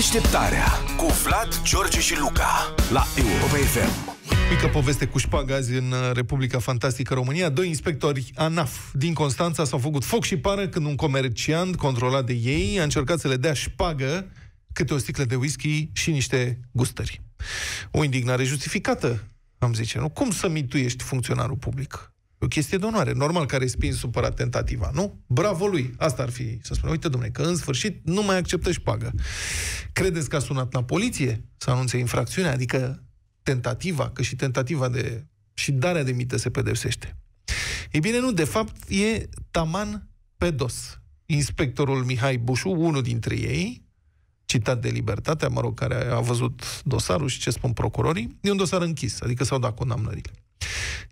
Deșteptarea cu Vlad, George și Luca la EUROPA FM. Mică poveste cu șpagă azi în Republica Fantastică România. Doi inspectori ANAF din Constanța s-au făcut foc și pară când un comerciant controlat de ei a încercat să le dea șpagă câte o sticlă de whisky și niște gustări. O indignare justificată, am zice, nu? Cum să mituiești funcționarul public? O chestie de onoare. Normal că a respins supărat tentativa, nu? Bravo lui! Asta ar fi să spună. Uite, domnule, că în sfârșit nu mai acceptă șpagă. Credeți că a sunat la poliție să anunțe infracțiunea? Adică tentativa, că și tentativa de... și darea de mită se pedepsește. Ei bine, nu, de fapt, e taman pe dos. Inspectorul Mihai Bușu, unul dintre ei, citat de Libertatea, mă rog, care a văzut dosarul și ce spun procurorii, e un dosar închis, adică s-au dat condamnările.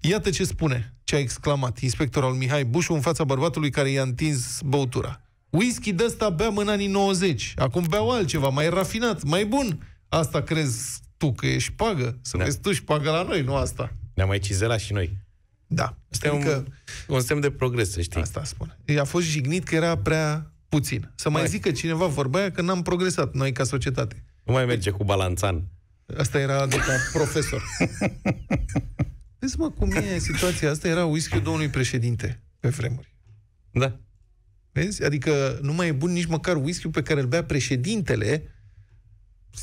Iată ce spune, ce a exclamat inspectorul Mihai Bușu în fața bărbatului care i-a întins băutura. Whisky de-ăsta beam în anii 90, acum beau altceva, mai rafinat, mai bun. Asta crezi tu că e șpagă? Să vezi tu șpagă la noi, nu asta. Ne-am mai cizelat și noi. Da. Este adică un semn de progres, să știi. Asta spune. I-a fost jignit că era prea puțin. Să mai zică cineva vorba aia că n-am progresat noi ca societate. Nu mai merge cu balanțan. Asta era de ca profesor. Vezi, mă, cum e situația asta? Era whisky-ul domnului președinte pe vremuri. Da. Vezi? Adică nu mai e bun nici măcar whisky-ul pe care îl bea președintele.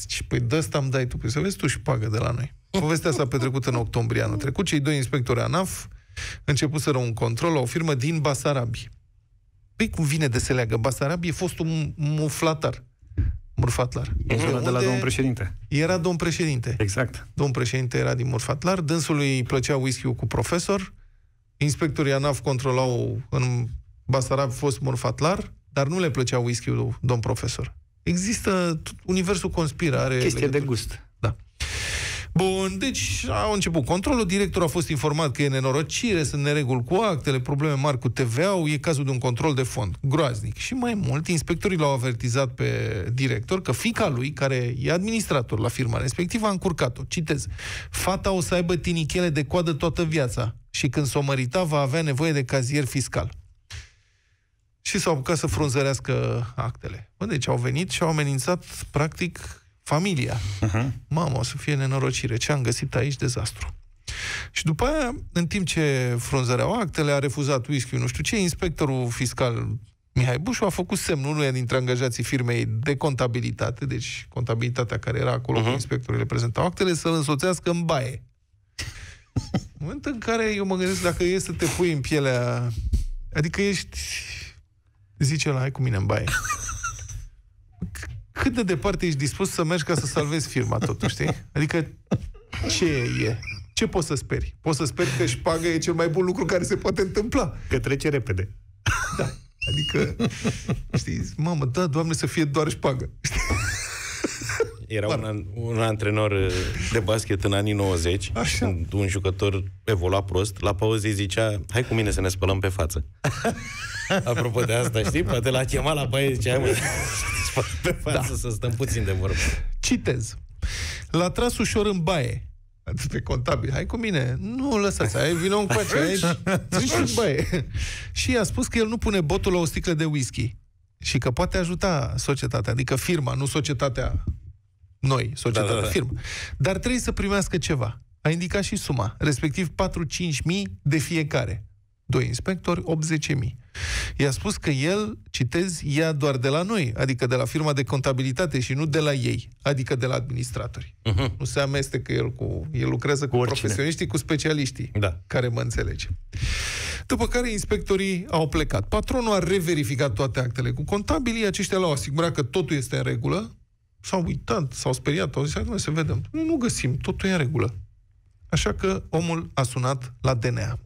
Și păi de asta îmi dai tu. Păi să vezi tu șpagă de la noi. Povestea s-a petrecut în octombrie anul trecut. Cei doi inspectori ANAF începuseră un control la o firmă din Basarabii. Păi cum vine de se leagă? Basarabii e fost un Murfatlar. Era de la domn președinte. Era domn președinte. Exact. Domn președinte era din Murfatlar. Dânsului îi plăcea whisky-ul cu profesor. Inspectorii ANAF controlau în Basarab fost Murfatlar, dar nu le plăcea whisky-ul domn profesor. Există universul conspirare. Chestie de gust. Da. Bun, deci au început controlul, directorul a fost informat că e nenorocire, sunt nereguli cu actele, probleme mari cu TVA-ul, e cazul de un control de fond groaznic. Și mai mult, inspectorii l-au avertizat pe director că fiica lui, care e administrator la firma respectivă, a încurcat-o. Citez. Fata o să aibă tinichele de coadă toată viața și când s-o mărita va avea nevoie de cazier fiscal. Și s-au apucat să frunzărească actele. Bă, deci au venit și au amenințat, practic, familia. Mamă, o să fie nenorocire. Ce am găsit aici? Dezastru. Și după aia, în timp ce frunzăreau actele, a refuzat whisky-ul, nu știu ce, inspectorul fiscal Mihai Bușu a făcut semnul unuia dintre angajații firmei de contabilitate, deci contabilitatea care era acolo cu inspectorii reprezentau actele, să-l însoțească în baie. În momentul în care eu mă gândesc dacă e să te pui în pielea... Adică ești... Zice ăla, hai cu mine în baie. Cât de departe ești dispus să mergi ca să salvezi firma, totuși, știi? Adică, ce e? Ce poți să speri? Poți să speri că șpagă e cel mai bun lucru care se poate întâmpla. Că trece repede. Da. Adică, știi, mamă, da, Doamne, să fie doar șpagă. Era un antrenor de basket în anii 90, așa. Când un jucător evolua prost, la pauză îi zicea, hai cu mine să ne spălăm pe față. Apropo de asta, știi? Poate l-a chemat la baie, zicea, hai mă, pe față, da, să stăm puțin de vorbă. Citez. L-a tras ușor în baie. Pe contabil, hai cu mine. Nu, lăsați, hai, vină un coace aici. În baie. Și i-a spus că el nu pune botul la o sticlă de whisky și că poate ajuta societatea, adică firma, nu societatea noi, societatea, da, da, da, firmă. Dar trebuie să primească ceva. A indicat și suma, respectiv 4-5.000 de fiecare. Doi inspectori, 80.000. I-a spus că el, citez, ia doar de la noi, adică de la firma de contabilitate și nu de la ei, adică de la administratori. Nu se amestecă el cu... El lucrează cu profesioniștii, cu specialiștii, da, care mă înțelege. După care inspectorii au plecat. Patronul a reverificat toate actele cu contabilii, aceștia l-au asigurat că totul este în regulă, s-au uitat, s-au speriat, au zis, noi să vedem. Noi nu găsim, totul e în regulă. Așa că omul a sunat la DNA.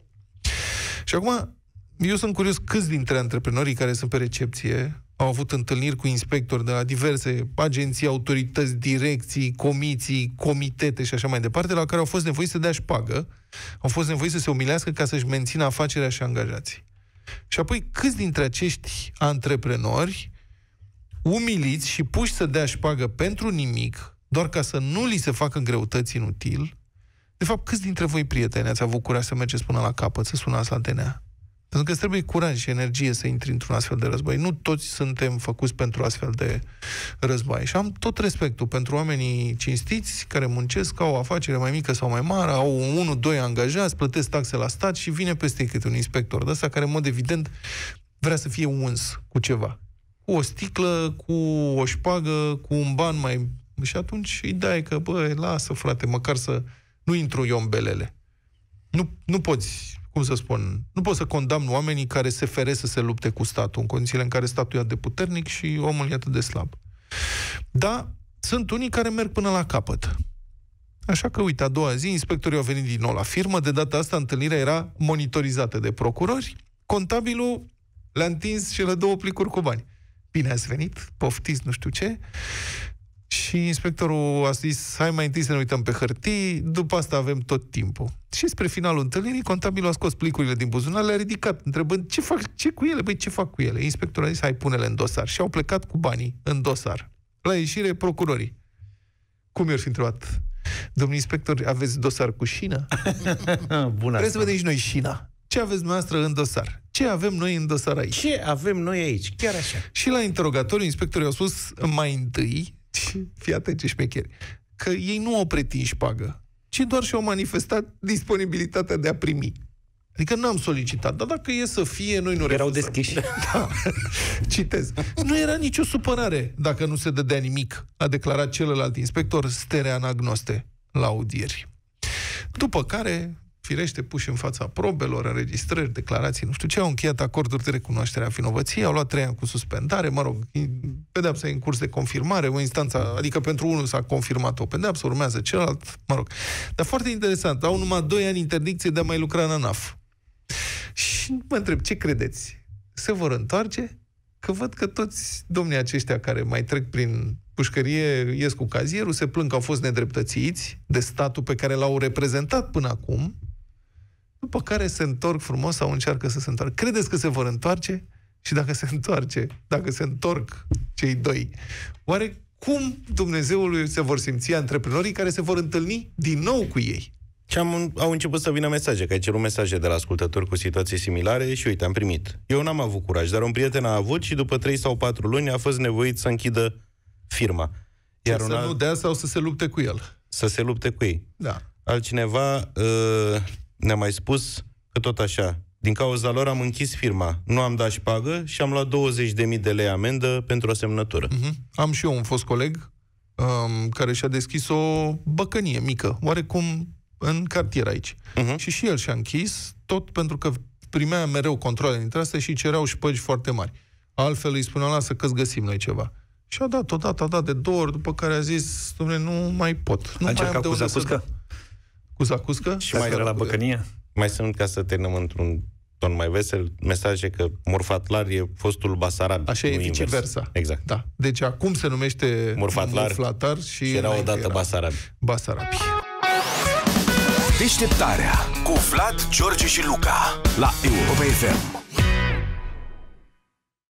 Și acum... Eu sunt curios câți dintre antreprenorii care sunt pe recepție au avut întâlniri cu inspectori de la diverse agenții, autorități, direcții, comisii, comitete și așa mai departe, la care au fost nevoiți să dea șpagă, au fost nevoiți să se umilească ca să-și mențină afacerea și angajații. Și apoi câți dintre acești antreprenori umiliți și puși să dea șpagă pentru nimic, doar ca să nu li se facă greutăți inutil, de fapt, câți dintre voi, prieteni, ați avut curaj să mergeți până la capăt, să sunați la DNA? Pentru că îți trebuie curaj și energie să intri într-un astfel de război. Nu toți suntem făcuți pentru astfel de război. Și am tot respectul pentru oamenii cinstiți care muncesc, au o afacere mai mică sau mai mare, au 1-2 angajați, plătesc taxe la stat și vine peste câte un inspector de ăsta care, în mod evident, vrea să fie uns cu ceva. Cu o sticlă, cu o șpagă, cu un ban mai... Și atunci îi dai că, băi, lasă, frate, măcar să nu intru eu în belele. Nu poți... Cum să spun, nu pot să condamn oamenii care se feresc să se lupte cu statul în condițiile în care statul e atât de puternic și omul e atât de slab. Dar sunt unii care merg până la capăt. Așa că, uite, a doua zi, inspectorii au venit din nou la firmă, de data asta întâlnirea era monitorizată de procurori, contabilul le-a întins și le două plicuri cu bani. Bine ați venit, poftiți, nu știu ce... Și inspectorul a zis, hai mai întâi să ne uităm pe hârtii, după asta avem tot timpul. Și spre finalul întâlnirii, contabilul a scos plicurile din buzunar, le-a ridicat, întrebând, ce cu ele? Băi, ce fac cu ele? Inspectorul a zis, hai, pune-le în dosar. Și au plecat cu banii în dosar. La ieșire, procurorii. Cum i-ar fi întrebat? Domnul inspector, aveți dosar cu șină? Trebuie să vedem și noi șina. Ce aveți dumneavoastră în dosar? Ce avem noi în dosar aici? Ce avem noi aici? Chiar așa. Și la interogatoriu, inspectorii au spus, mai întâi, fii atent ce șmecheri, că ei nu au pretins șpagă, ci doar și-au manifestat disponibilitatea de a primi. Adică n-am solicitat, dar dacă e să fie, noi nu refuzăm. Erau deschiși. Da. Citez. Nu era nicio supărare dacă nu se dădea nimic, a declarat celălalt inspector, Sterea Agnoste, la audieri. După care, firește, puși în fața probelor, înregistrări, declarații, nu știu ce, au încheiat acorduri de recunoaștere a vinovăției, au luat 3 ani cu suspendare, mă rog, pedeapsa e în curs de confirmare, o instanță, adică pentru unul s-a confirmat o pedeapsă, urmează celălalt, mă rog. Dar foarte interesant, au numai 2 ani interdicție de a mai lucra în ANAF. Și mă întreb, ce credeți? Se vor întoarce? Că văd că toți domnii aceștia care mai trec prin pușcărie, ies cu cazierul, se plâng că au fost nedreptățiți de statul pe care l-au reprezentat până acum, după care se întorc frumos sau încearcă să se întoarcă. Credeți că se vor întoarce? Și dacă se întorc cei doi, oare cum Dumnezeului se vor simți antreprenorii care se vor întâlni din nou cu ei? Și au început să vină mesaje, că ai cerut mesaje de la ascultători cu situații similare și uite, am primit. Eu n-am avut curaj, dar un prieten a avut și după 3 sau 4 luni a fost nevoit să închidă firma. Iar să nu dea sau să se lupte cu el. Să se lupte cu ei. Da. Altcineva... ne-a mai spus că tot așa, din cauza lor am închis firma, nu am dat șpagă și am luat 20.000 de lei amendă pentru o semnătură. Am și eu un fost coleg care și-a deschis o băcănie mică, oarecum în cartier aici. Și el și-a închis, tot pentru că primea mereu controle dintre astea și cereau șpăgi foarte mari. Altfel îi spunea, lasă că-ți găsim noi ceva. Și a dat de 2 ori, după care a zis, dom'le, nu mai pot. Nu mai am de unde să... Cu zacuscă? Și mai era la băcănie? Mai sunt, ca să terminăm într-un ton mai vesel, mesaje că Murfatlar e fostul Basarabii. Așa e, viceversa. Exact. Da. Deci acum se numește Murfatlar și era odată Basarabii. Basarabii. Deșteptarea cu Vlad, George și Luca la EUROPA FM.